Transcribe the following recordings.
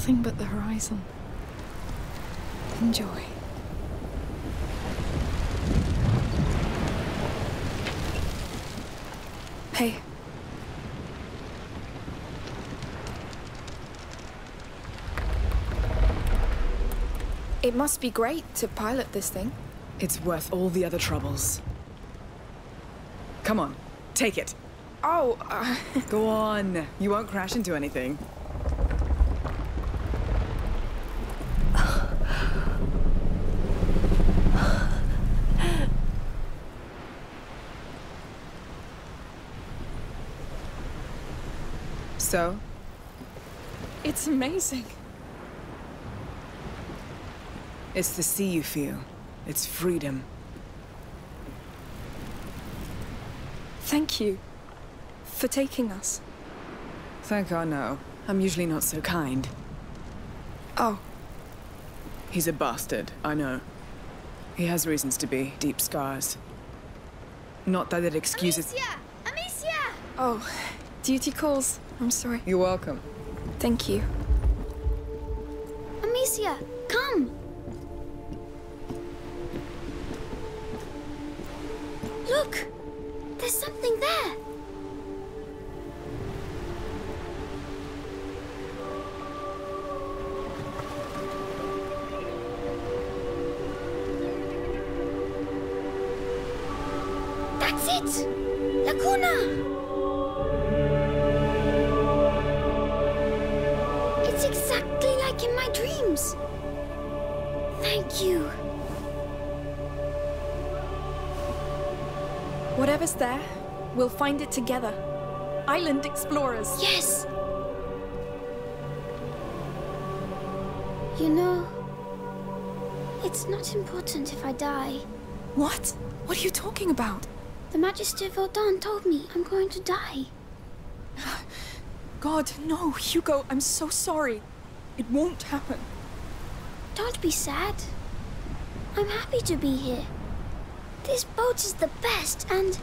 nothing but the horizon. Enjoy. Hey. It must be great to pilot this thing. It's worth all the other troubles. Come on, take it. Oh, Go on. You won't crash into anything. So? It's amazing. It's the sea you feel. It's freedom. Thank you for taking us. Thank Arnaud. I'm usually not so kind. Oh. He's a bastard, I know. He has reasons to be. Deep scars. Not that it excuses— Amicia! Amicia! Oh, duty calls. I'm sorry. You're welcome. Thank you. Amicia, come! Look! There's something there! That's it! La Cuna! It's exactly like in my dreams! Thank you. Whatever's there, we'll find it together. Island explorers. Yes! You know, it's not important if I die. What? What are you talking about? The Magister Vaudan told me I'm going to die. God, no, Hugo, I'm so sorry. It won't happen. Don't be sad. I'm happy to be here. This boat is the best, and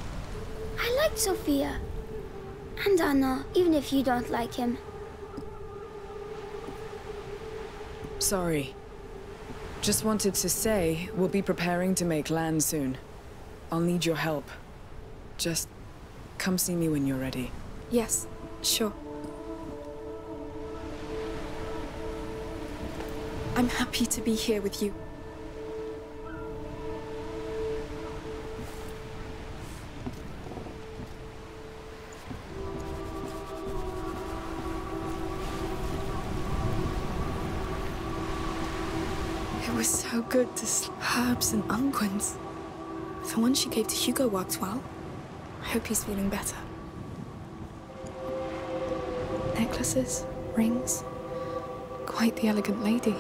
I like Sophia. And Arnaud, even if you don't like him. Sorry. Just wanted to say, we'll be preparing to make land soon. I'll need your help. Just come see me when you're ready. Yes, sure. I'm happy to be here with you. So good to herbs and unguents. The one she gave to Hugo worked well. I hope he's feeling better. Necklaces, rings. Quite the elegant lady.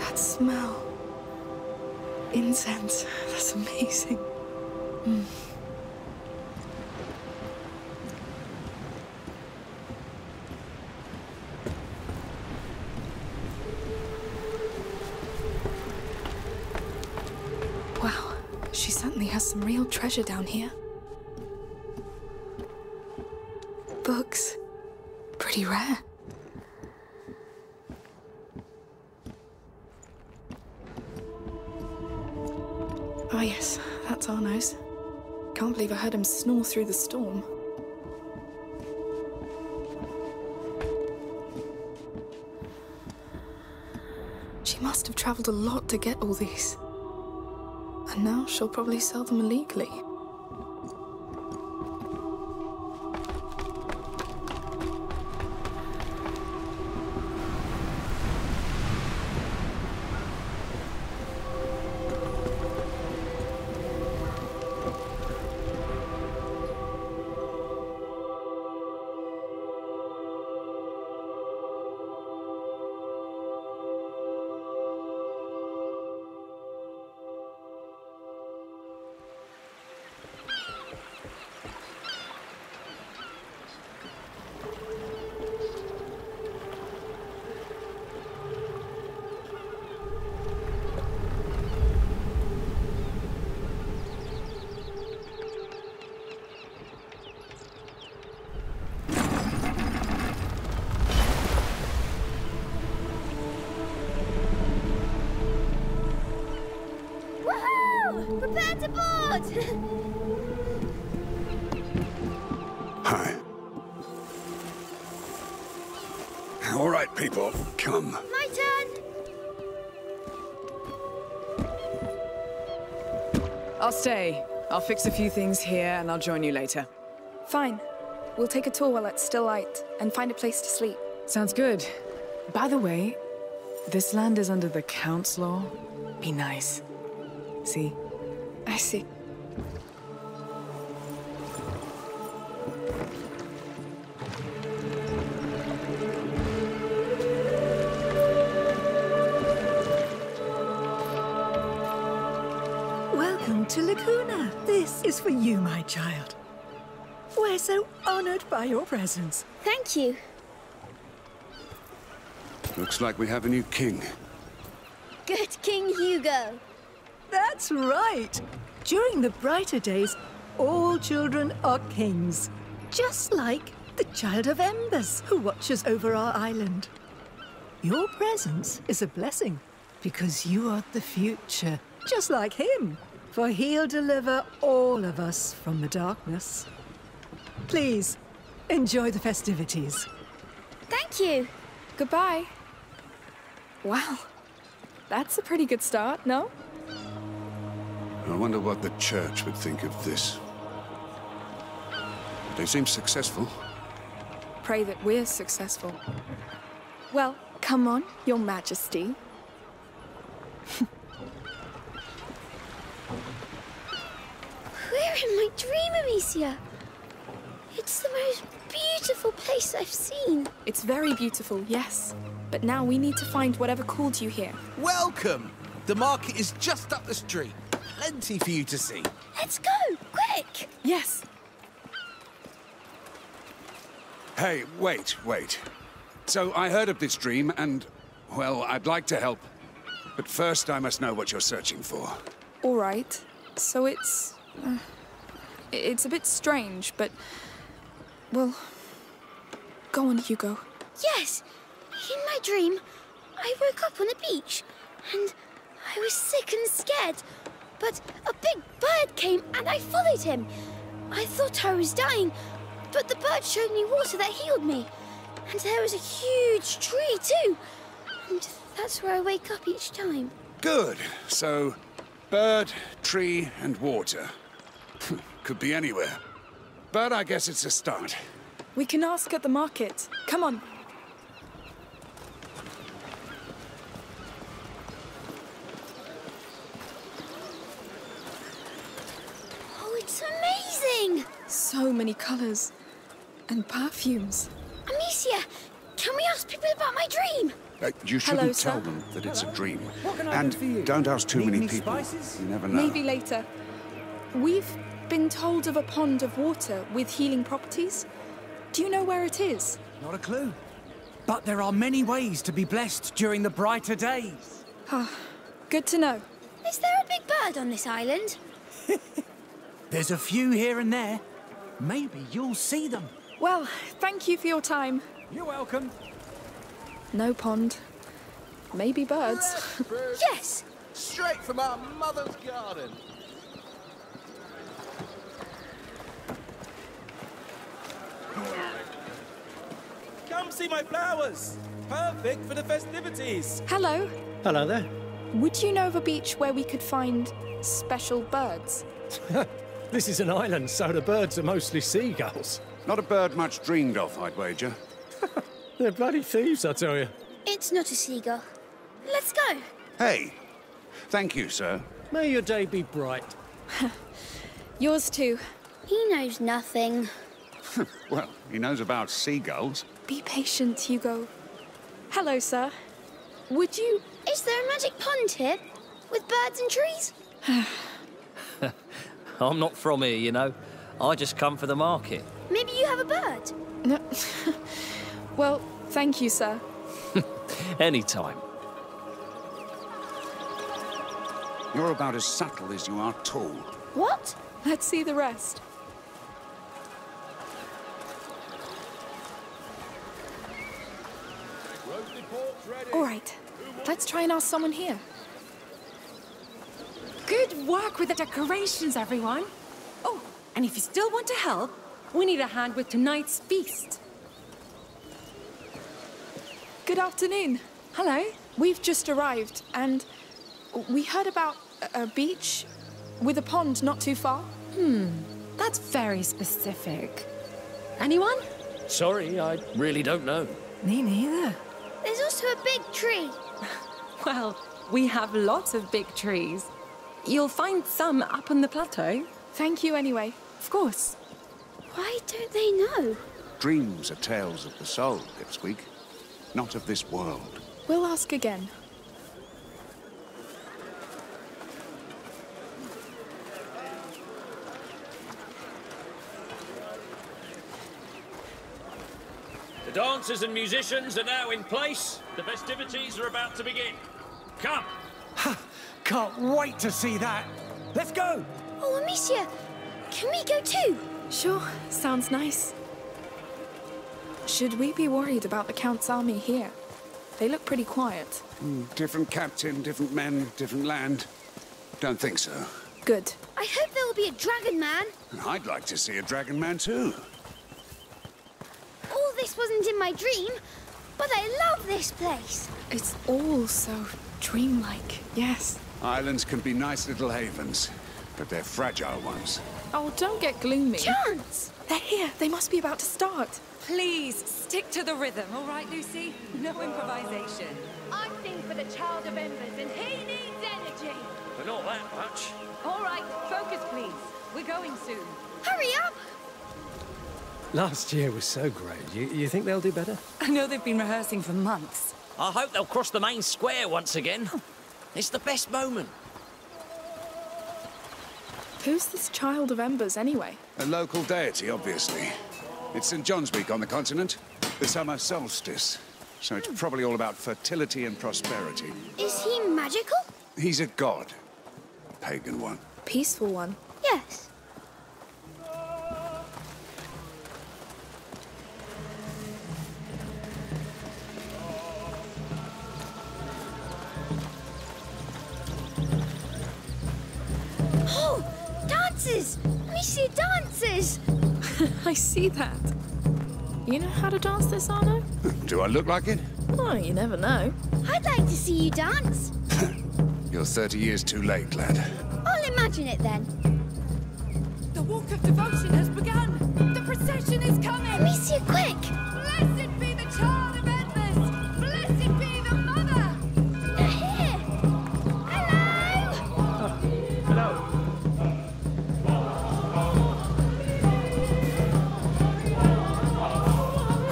That smell. Incense. That's amazing. Mm. Some real treasure down here. Books. Pretty rare. Oh yes, that's Arnaud's. Can't believe I heard him snore through the storm. She must have traveled a lot to get all these. And now she'll probably sell them illegally. Prepare to board! Hi. All right, people, come. My turn! I'll stay. I'll fix a few things here, and I'll join you later. Fine. We'll take a tour while it's still light, and find a place to sleep. Sounds good. By the way, this land is under the Count's law. Be nice. See? I see. Welcome to La Cuna. This is for you, my child. We're so honored by your presence. Thank you. Looks like we have a new king. Good King Hugo. That's right. During the brighter days, all children are kings. Just like the Child of Embers, who watches over our island. Your presence is a blessing, because you are the future, just like him. For he'll deliver all of us from the darkness. Please, enjoy the festivities. Thank you. Goodbye. Wow. That's a pretty good start, no? I wonder what the church would think of this. They seem successful. Pray that we're successful. Well, come on, Your Majesty. We're in my dream, Amicia. It's the most beautiful place I've seen. It's very beautiful, yes. But now we need to find whatever called you here. Welcome! The market is just up the street. Plenty for you to see. Let's go, quick! Yes. Hey, wait. So I heard of this dream and, well, I'd like to help. But first I must know what you're searching for. All right. So it's a bit strange, but... Well, go on, Hugo. Yes! In my dream, I woke up on a beach, and I was sick and scared. But a big bird came, and I followed him. I thought I was dying, but the bird showed me water that healed me. And there was a huge tree, too. And that's where I wake up each time. Good. So, bird, tree, and water. Could be anywhere. But I guess it's a start. We can ask at the market. Come on. Oh, it's amazing! So many colors and perfumes. Amicia, can we ask people about my dream? You shouldn't tell them that it's a dream. And don't ask too many people. Spices? You never know. Maybe later. We've been told of a pond of water with healing properties. Do you know where it is? Not a clue. But there are many ways to be blessed during the brighter days. Ah, good to know. Is there a big bird on this island? There's a few here and there. Maybe you'll see them. Well, thank you for your time. You're welcome. No pond. Maybe birds. Yes! Straight from our mother's garden. Come see my flowers! Perfect for the festivities! Hello. Hello there. Would you know of a beach where we could find special birds? This is an island, so the birds are mostly seagulls. Not a bird much dreamed of, I'd wager. They're bloody thieves, I tell you. It's not a seagull. Let's go. Hey. Thank you, sir. May your day be bright. Yours too. He knows nothing. Well, he knows about seagulls. Be patient, Hugo. Hello, sir. Would you... Is there a magic pond here? With birds and trees? I'm not from here, you know. I just come for the market. Maybe you have a bird? No. Well, thank you, sir. Anytime. You're about as subtle as you are tall. What? Let's see the rest. All right, let's try and ask someone here. Good work with the decorations, everyone. Oh, and if you still want to help, we need a hand with tonight's feast. Good afternoon. Hello. We've just arrived, and we heard about a beach with a pond not too far. That's very specific. Anyone? Sorry, I really don't know. Me neither. There's also a big tree. Well, we have lots of big trees. You'll find some up on the plateau. Thank you anyway. Of course. Why don't they know? Dreams are tales of the soul, Lipsqueak. Not of this world. We'll ask again. The dancers and musicians are now in place. The festivities are about to begin. Come! Can't wait to see that. Let's go! Oh, Amicia, can we go too? Sure, sounds nice. Should we be worried about the Count's army here? They look pretty quiet. Different captain, different men, different land. Don't think so. Good. I hope there will be a dragon man. I'd like to see a dragon man too. All this wasn't in my dream, but I love this place. It's all so dreamlike, yes. Islands can be nice little havens, but they're fragile ones. Oh, don't get gloomy. Chance! They're here. They must be about to start. Please, stick to the rhythm, all right, Lucy? No improvisation. I sing for the Child of Embers, and he needs energy. But not that much. All right, focus, please. We're going soon. Hurry up! Last year was so great. You think they'll do better? I know they've been rehearsing for months. I hope they'll cross the main square once again. It's the best moment. Who's this Child of Embers, anyway? A local deity, obviously. It's St. John's Week on the continent, the summer solstice. So it's probably all about fertility and prosperity. Is he magical? He's a god. A pagan one. Peaceful one? Yes. Amicia dances! I see that. You know how to dance this, Arnaud? Do I look like it? Oh, you never know. I'd like to see you dance. You're 30 years too late, lad. I'll imagine it then. The walk of devotion has begun. The procession is coming. Amicia, quick! Blessed be the Child of Embers! Blessed be the Mother! They're here! Hello! Hello.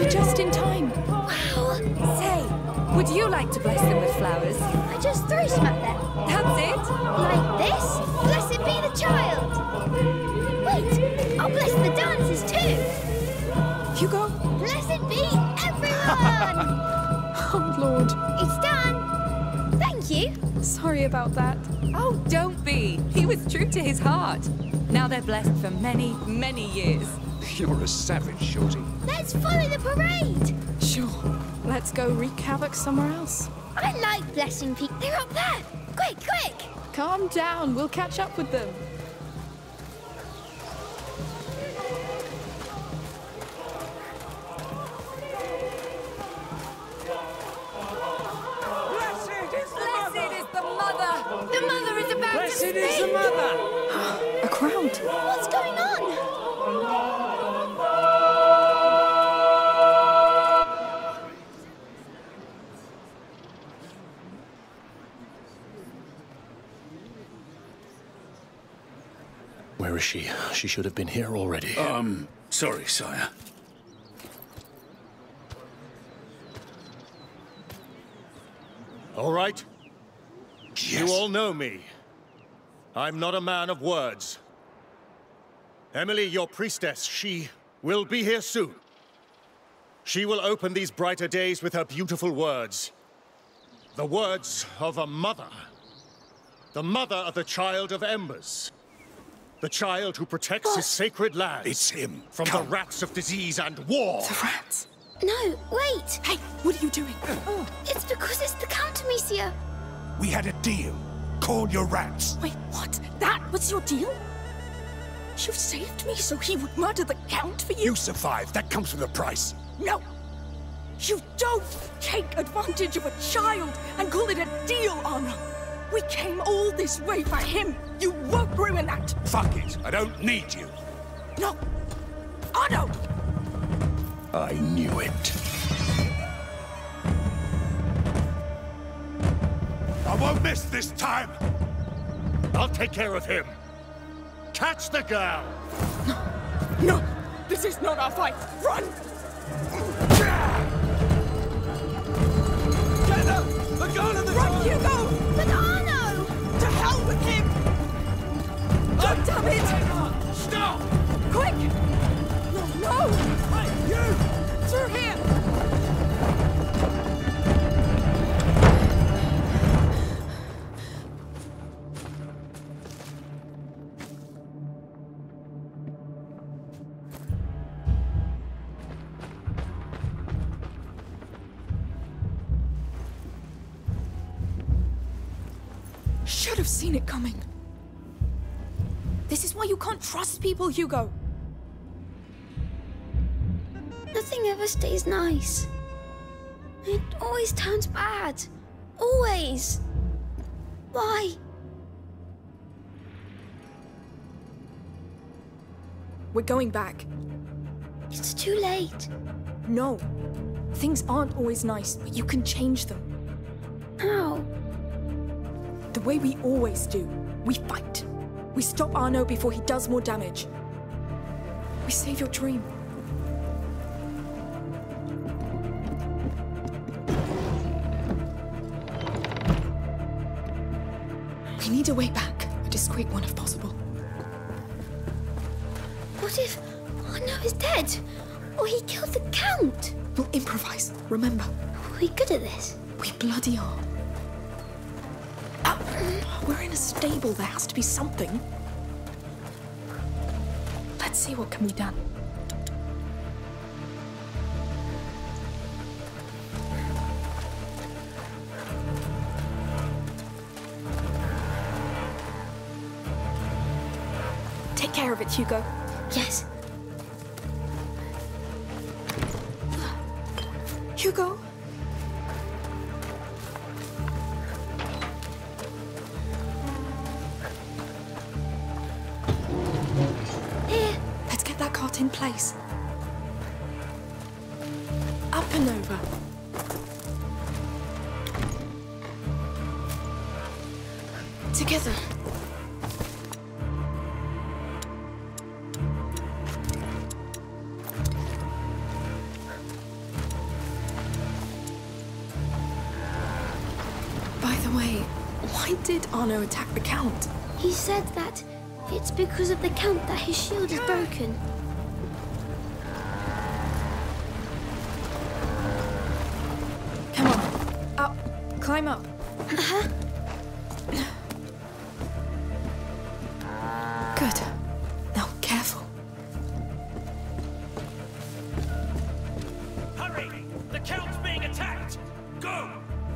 Just in time. Wow. Say, would you like to bless them with flowers? I just threw some at them. That's it? Like this? Blessed be the Child. Wait, I'll bless the dancers too. Hugo? Blessed be everyone! Oh, Lord. It's done. Thank you. Sorry about that. Oh, don't be. He was true to his heart. Now they're blessed for many, many years. You're a savage, Shorty. Let's follow the parade! Sure. Let's go wreak havoc somewhere else. I like Blessing Peak. They're up there! Quick, quick! Calm down. We'll catch up with them. Blessed is the mother! The mother is about to speak! Blessed is the mother! A crowd! What's going on? Where is she? She should have been here already. Sorry, sire. All right. Yes. You all know me. I'm not a man of words. Emily, your priestess, she will be here soon. She will open these brighter days with her beautiful words. The words of a mother. The mother of the Child of Embers. The child who protects his sacred land. It's him. From the rats of disease and war. The rats? No, wait. Hey, what are you doing? It's because it's the Count, Amicia. We had a deal. called your rats. Wait, what? That was your deal? You saved me so he would murder the Count for you? You survived. That comes with a price. No. You don't take advantage of a child and call it a deal, Arnaud. We came all this way for him. You won't ruin that. Fuck it. I don't need you. No. Arnaud! I knew it. I won't miss this time. I'll take care of him. Catch the girl. No. This is not our fight. Run! Get them! The girl and the run, Hugo! But Arnaud! To hell with him! God damn it! Stop! Quick! No! Hey, you! Through here! Should have seen it coming. This is why you can't trust people, Hugo. Nothing ever stays nice. It always turns bad. Always. Why? We're going back. It's too late. No. Things aren't always nice, but you can change them. How? The way we always do. We fight. We stop Arnaud before he does more damage. We save your dream. We need a way back. A discreet one if possible. What if Arnaud is dead? Or he killed the Count? We'll improvise, remember. Are we good at this? We bloody are. We're in a stable. There has to be something. Let's see what can be done. Take care of it, Hugo. Yes. Hugo? In place. Up and over. Together. By the way, why did Arnaud attack the Count? He said that it's because of the Count that his shield is broken. Climb up. Uh-huh. Good. Now, careful. Hurry! The Count's being attacked! Go!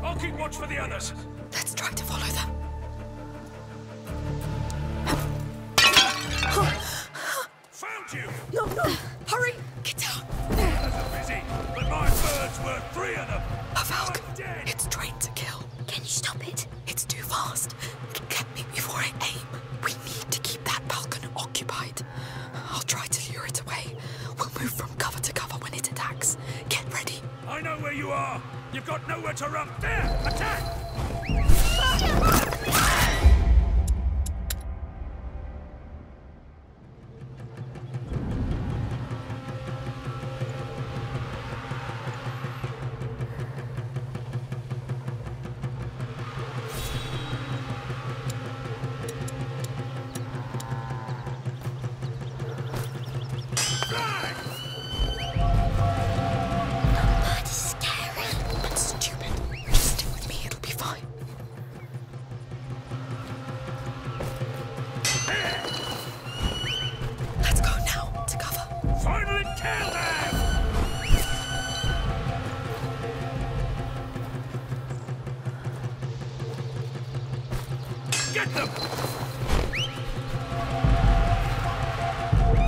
I'll keep watch for the others. Let's try to follow them. Found you! No! Hurry! Get down! The others are busy, but my birds were three of them. A falcon. It's trained to kill. Can you stop it? It's too fast. Get me before I aim. We need to keep that falcon occupied. I'll try to lure it away. We'll move from cover to cover when it attacks. Get ready. I know where you are. You've got nowhere to run. There! Attack! Get them!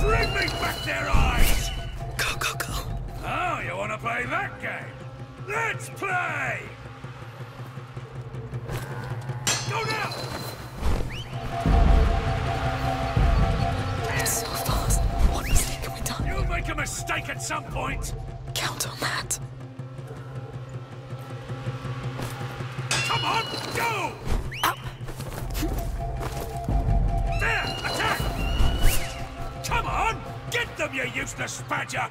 Bring me back their eyes! Go, go, go. Oh, you want to play that game? Let's play! Go now! They're so fast. What mistake have we done? You'll make a mistake at some point. Count on that. Come on, go! Up! There! Attack! Come on! Get them, you useless badger!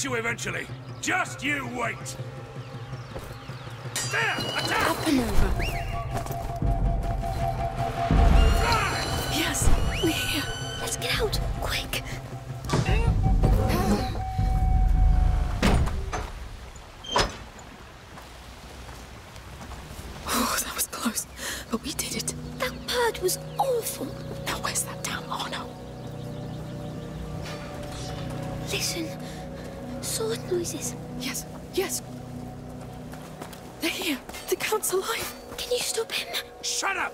You eventually. Just you wait. There, attack! Up and over. Fly! Yes, we're here. Let's get out, quick. Oh, that was close, but we did it. That bird was awful. Now where's that damn Arnaud? Listen. Sword noises. Yes, yes. They're here. The Count's alive. Can you stop him? Shut up!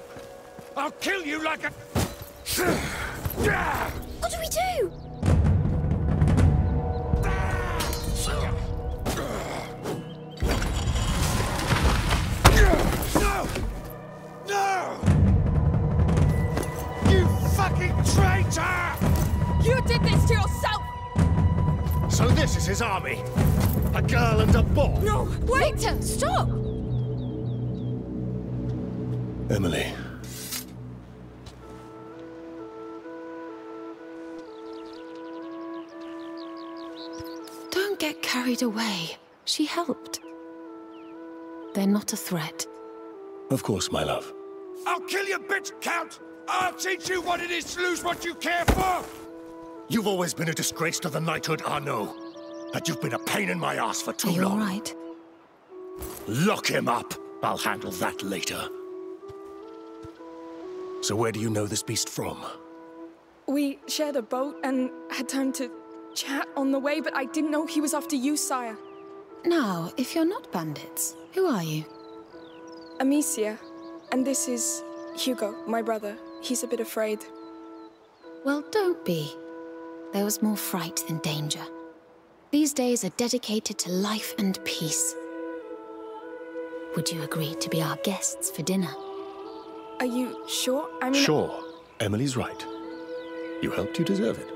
I'll kill you like a... What do we do? No! No! You fucking traitor! You did this to yourself! So this is his army? A girl and a boy? No! Wait! Victor, stop! Emily. Don't get carried away. She helped. They're not a threat. Of course, my love. I'll kill you, bitch, Count! I'll teach you what it is to lose what you care for! You've always been a disgrace to the knighthood, Arnaud. But you've been a pain in my ass for too long. Are you all right? Lock him up. I'll handle that later. So where do you know this beast from? We shared a boat and had time to chat on the way, but I didn't know he was after you, sire. Now, if you're not bandits, who are you? Amicia. And this is Hugo, my brother. He's a bit afraid. Well, don't be. There was more fright than danger. These days are dedicated to life and peace. Would you agree to be our guests for dinner? Are you sure? I mean... Sure. Emily's right. You helped, you deserve it.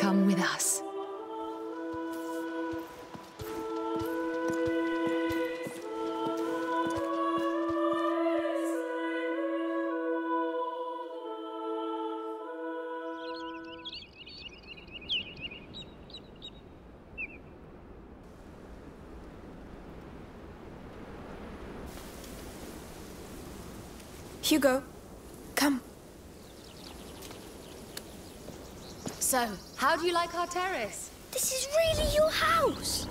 Come with us. Hugo, come. So, how do you like our terrace? This is really your house.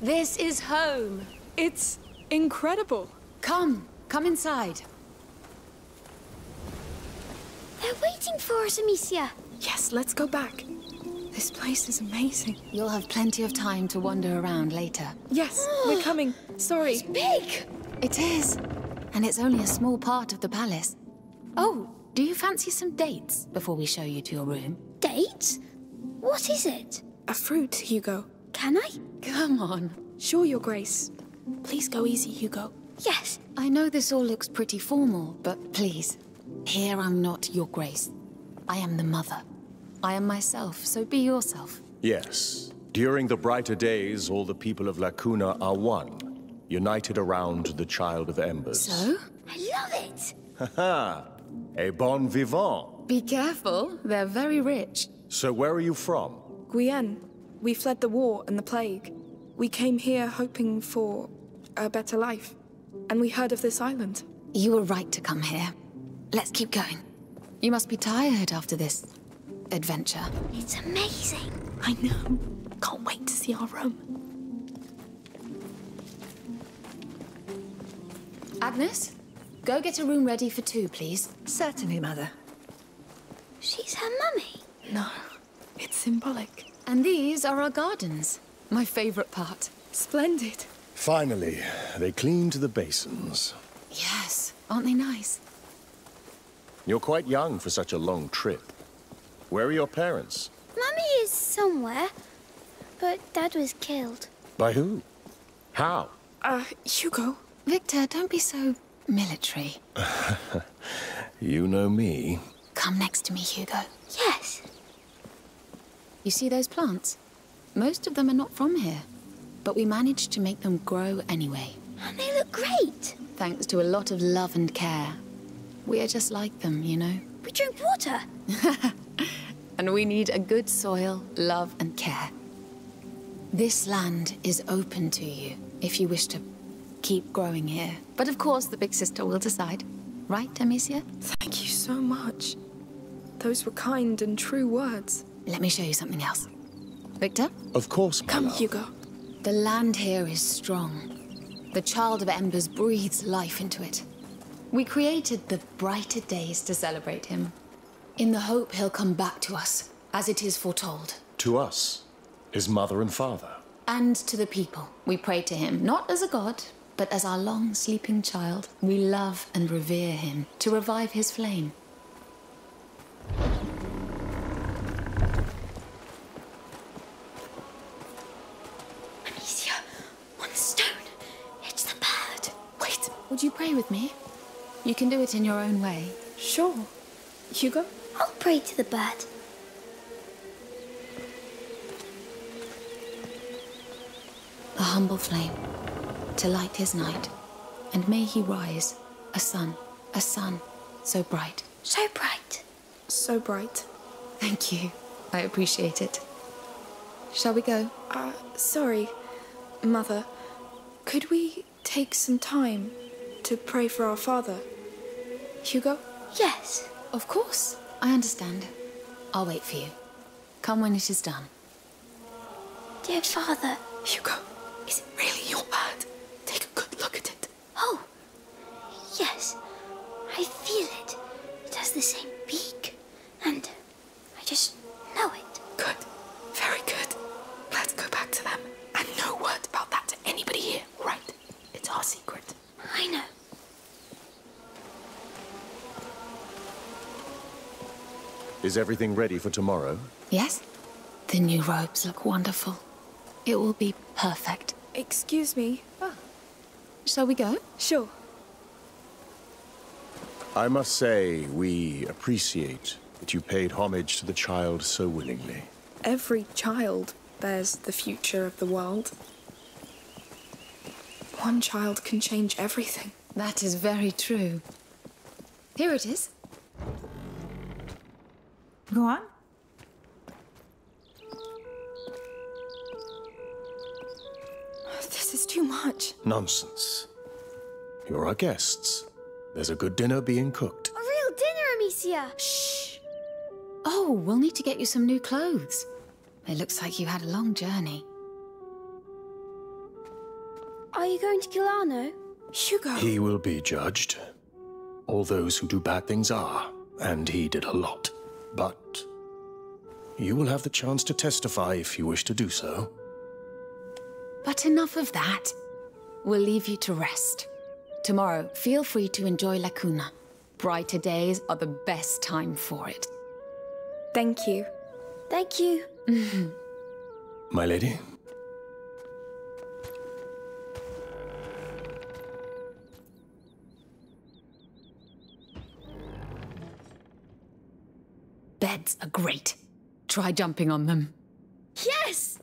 This is home. It's incredible. Come, come inside. They're waiting for us, Amicia. Yes, let's go back. This place is amazing. You'll have plenty of time to wander around later. Yes, we're coming. Sorry. It's big. It is. And it's only a small part of the palace. Oh, do you fancy some dates before we show you to your room? Dates? What is it? A fruit, Hugo. Can I? Come on. Sure, Your Grace. Please go easy, Hugo. Yes. I know this all looks pretty formal, but please. Here I'm not Your Grace. I am the mother. I am myself, so be yourself. Yes. During the brighter days, all the people of La Cuna are one, united around the Child of Embers. So? I love it! Haha! A bon vivant! Be careful, they're very rich. So where are you from? Guienne. We fled the war and the plague. We came here hoping for a better life, and we heard of this island. You were right to come here. Let's keep going. You must be tired after this adventure. It's amazing. I know. Can't wait to see our room. Agnes, go get a room ready for two, please. Certainly, Mother. She's her mummy. No, it's symbolic. And these are our gardens. My favorite part. Splendid. Finally, they cleaned the basins. Yes, aren't they nice? You're quite young for such a long trip. Where are your parents? Mummy is somewhere, but Dad was killed. By who? How? Hugo. Victor, don't be so military. You know me. Come next to me, Hugo. Yes. You see those plants? Most of them are not from here, but we managed to make them grow anyway. And they look great! Thanks to a lot of love and care. We are just like them, you know. We drink water! And we need a good soil, love and care. This land is open to you if you wish to keep growing here. But of course the big sister will decide. Right, Amicia? Thank you so much. Those were kind and true words. Let me show you something else. Victor? Of course, my love. Come, Hugo. The land here is strong. The Child of Embers breathes life into it. We created the brighter days to celebrate him. In the hope he'll come back to us, as it is foretold. To us, his mother and father. And to the people. We pray to him, not as a god, but as our long-sleeping child. We love and revere him, to revive his flame. Amicia, one stone. It's the bird. Wait, would you pray with me? You can do it in your own way. Sure. Hugo? I'll pray to the bird. A humble flame, to light his night, and may he rise, a sun, so bright. So bright. So bright. Thank you. I appreciate it. Shall we go? Sorry, Mother. Could we take some time to pray for our father? Hugo? Yes. Of course. I understand. I'll wait for you. Come when it is done. Dear Father. Hugo, is it really your bird? Take a good look at it. Oh, yes. I feel it. It has the same beak. And I just know it. Good. Very good. Let's go back to them. And no word about that to anybody here, all right? It's our secret. I know. Is everything ready for tomorrow? Yes. The new robes look wonderful. It will be perfect. Excuse me. Oh. Shall we go? Sure. I must say, we appreciate that you paid homage to the child so willingly. Every child bears the future of the world. One child can change everything. That is very true. Here it is. Go on. This is too much. Nonsense. You're our guests. There's a good dinner being cooked. A real dinner, Amicia! Shh! Oh, we'll need to get you some new clothes. It looks like you had a long journey. Are you going to kill Arnaud? Hugo! He will be judged. All those who do bad things are, and he did a lot. But you will have the chance to testify if you wish to do so. But enough of that. We'll leave you to rest. Tomorrow, feel free to enjoy La Cuna. Brighter days are the best time for it. Thank you. Thank you. My lady? Beds are great. Try jumping on them. Yes!